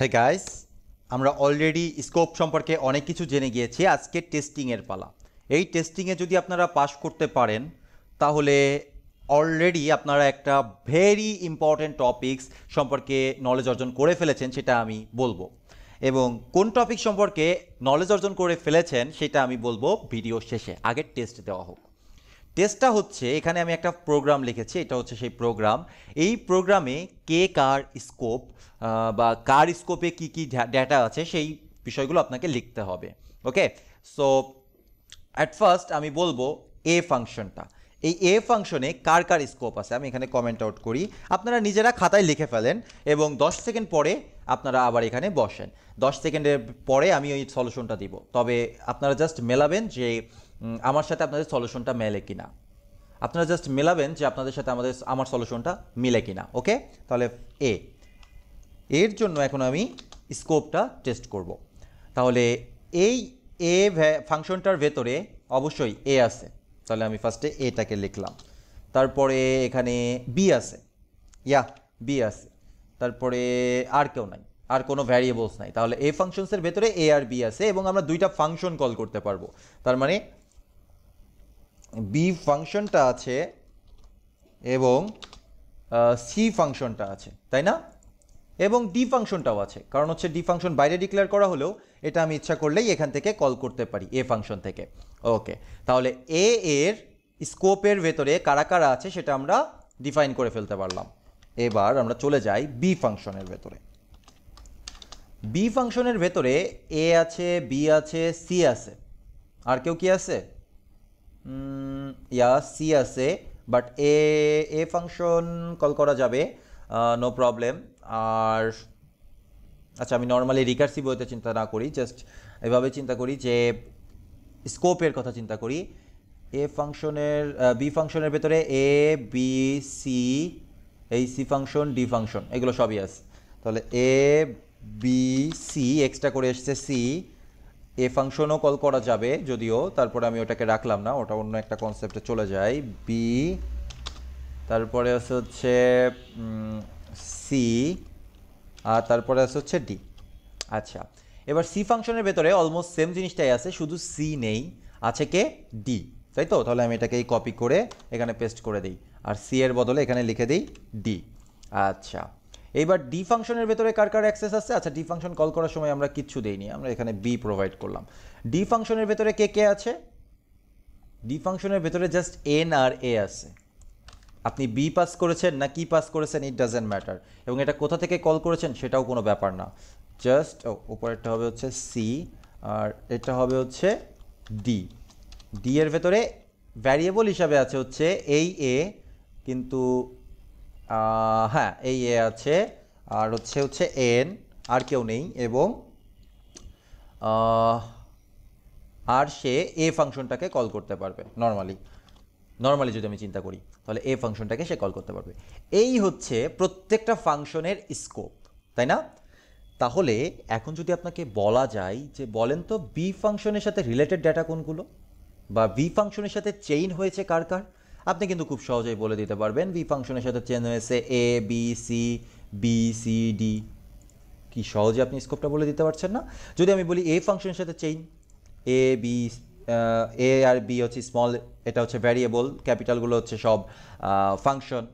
Hey guys, আমরা already scope সম্পর্কে অনেক কিছু জেনে গিয়েছি। আজকে টেস্টিং এর পালা। এই টেস্টিং এ যদি আপনারা পাস করতে পারেন তাহলে অলরেডি আপনারা একটা ভেরি ইম্পর্টেন্ট টপিকস সম্পর্কে নলেজ অর্জন করে ফেলেছেন, সেটা আমি বলবো। এবং কোন টপিক সম্পর্কে নলেজ অর্জন করে ফেলেছেন সেটা আমি বলবো ভিডিও শেষে। আগে টেস্ট দেওয়া হোক। টেস্টটা হচ্ছে, এখানে আমি একটা প্রোগ্রাম লিখেছি, এটা হচ্ছে সেই প্রোগ্রাম। এই প্রোগ্রামে কে কার স্কোপ বা কার স্কোপে কি কি ডেটা আছে সেই বিষয়গুলো আপনাকে লিখতে হবে। ওকে, সো অ্যাট ফার্স্ট আমি বলবো এ ফাংশনটা। এই এ ফাংশনে কার কার স্কোপ আছে আমি এখানে কমেন্ট আউট করি। আপনারা নিজেরা খাতায় লিখে ফেলেন এবং 10 সেকেন্ড পরে আপনারা আবার এখানে বসেন। 10 সেকেন্ডের পরে আমি ওই সলিউশনটা দিব, তবে আপনারা জাস্ট মেলাবেন যে আমার সাথে আপনাদের সলিউশনটা মেলে কিনা। আপনারা জাস্ট মেলাবেন যে আপনাদের সাথে আমার সলিউশনটা মিলে কিনা। ওকে, তাহলে এর জন্য এখন আমি স্কোপটা টেস্ট করব। তাহলে এই এ ফাংশনটার ভেতরে অবশ্যই এ আছে, তাহলে আমি ফার্স্টে এটাকে লিখলাম। তারপরে এখানে বি আছে, বি আছে। তারপরে আর কেউ নাই, আর কোনো ভ্যারিয়েবলস নাই। তাহলে এ ফাংশনসের ভেতরে এ আর বি আছে এবং আমরা দুইটা ফাংশন কল করতে পারবো। তার মানে বি ফাংশনটা আছে এবং সি ফাংশনটা আছে, তাই না? এবং ডি ফাংশনটাও আছে, কারণ হচ্ছে ডি ফাংশন বাইরে ডিক্লেয়ার করা হলেও এটা আমি ইচ্ছা করলেই এখান থেকে কল করতে পারি এ ফাংশন থেকে। ওকে, তাহলে এ এর স্কোপের ভেতরে কারা কারা আছে সেটা আমরা ডিফাইন করে ফেলতে পারলাম। এবার আমরা চলে যাই বি ফাংশনের ভেতরে। বি ফাংশনের ভেতরে এ আছে, বি আছে, সি আছে, আর কেউ কি আছে? সি আছে, বাট এ ফাংশন কল করা যাবে, নো প্রবলেম। আর আচ্ছা, আমি নর্মালি রিকার্সিভ হতে চিন্তা না করি, জাস্ট এভাবে চিন্তা করি যে স্কোপের কথা চিন্তা করি। এ ফাংশনের বি ফাংশনের ভেতরে এ, বি, সি, এই সি ফাংশন, ডি ফাংশন, এগুলো সবই আছে। তাহলে এ, বি, সি, এক্সট্রা করে এসছে সি। এ ফাংশনও কল করা যাবে যদিও, তারপরে আমি ওটাকে রাখলাম না, ওটা অন্য একটা কনসেপ্টে চলে যায়। বি, তারপরে হচ্ছে সি, আর তারপরে হচ্ছে ডি। আচ্ছা, এবার সি ফাংশনের ভেতরে অলমোস্ট সেম জিনিসটাই আছে, শুধু সি নেই, আছে কে? ডি, তাই তো? তাহলে আমি এটাকে এই কপি করে এখানে পেস্ট করে দিই, আর সি এর বদলে এখানে লিখে দিই ডি। আচ্ছা, এইবার ডি ফাংশনের ভেতরে কার কার অ্যাক্সেস আছে? আচ্ছা, ডি ফাংশন কল করার সময় আমরা কিচ্ছু দেইনি, আমরা এখানে বি প্রোভাইড করলাম। ডি ফাংশনের ভেতরে কে কে আছে? ডি ফাংশনের ভেতরে জাস্ট এন আর এ আছে। আপনি বি পাস করেছেন না কি পাস করেছেন, ইট ডাজেন্ট ম্যাটার, এবং এটা কোথা থেকে কল করেছেন সেটাও কোনো ব্যাপার না। জাস্ট উপরেরটা হবে হচ্ছে সি, আর এটা হবে হচ্ছে ডি। ডি এর ভেতরে ভ্যারিয়েবল হিসাবে আছে হচ্ছে এই এ, কিন্তু হ্যাঁ এই এ আছে, আর হচ্ছে হচ্ছে এন, আর কেউ নেই, এবং আর সে এ ফাংশনটাকে কল করতে পারবে। নর্মালি যদি আমি চিন্তা করি তাহলে এ ফাংশনটাকে সে কল করতে পারবে। এই হচ্ছে প্রত্যেকটা ফাংশনের স্কোপ, তাই না? তাহলে এখন যদি আপনাকে বলা যায় যে বলেন তো বি ফাংশনের সাথে রিলেটেড ডেটা কোনগুলো, বা বি ফাংশনের সাথে চেইন হয়েছে কার কার, আপনি কিন্তু খুব সহজেই বলে দিতে পারবেন বি ফাংশনের সাথে চেইন হয়েছে A, B, C, B, C, D. কি সহজে আপনি স্কোপটা বলে দিতে পারছেন না? যদি আমি বলি এ ফাংশনের সাথে চেইন এ, বি, এ আর বি হচ্ছে স্মল, এটা হচ্ছে ভ্যারিয়েবল, ক্যাপিটালগুলো হচ্ছে সব ফাংশন।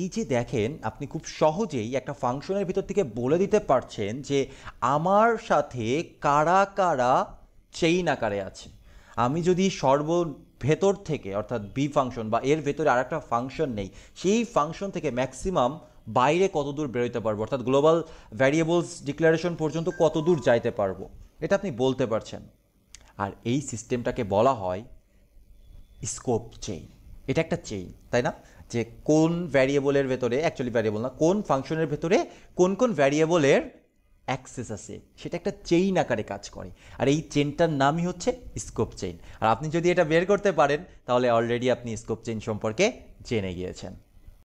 এই যে দেখেন, আপনি খুব সহজেই একটা ফাংশনের ভিতর থেকে বলে দিতে পারছেন যে আমার সাথে কারা কারা চেইন আকারে আছে। আমি যদি ভেতর থেকে, অর্থাৎ বি ফাংশন বা এর ভেতরে আর একটা ফাংশন নেই, সেই ফাংশন থেকে ম্যাক্সিমাম বাইরে কতদূর বেরোতে পারবো, অর্থাৎ গ্লোবাল ভ্যারিয়েবলস ডিক্লারেশন পর্যন্ত কতদূর যাইতে পারবো, এটা আপনি বলতে পারছেন। আর এই সিস্টেমটাকে বলা হয় স্কোপ চেইন। এটা একটা চেইন, তাই না? যে কোন ভ্যারিয়েবলের ভেতরে, অ্যাকচুয়ালি ভ্যারিয়েবল না, কোন ফাংশনের ভেতরে কোন কোন ভ্যারিয়েবলের অ্যাক্সেস আছে, সেটা একটা চেইন আকারে কাজ করে। আর এই চেইনটার নামই হচ্ছে স্কোপ চেইন। আর আপনি যদি এটা বের করতে পারেন তাহলে অলরেডি আপনি স্কোপ চেইন সম্পর্কে জেনে গিয়েছেন।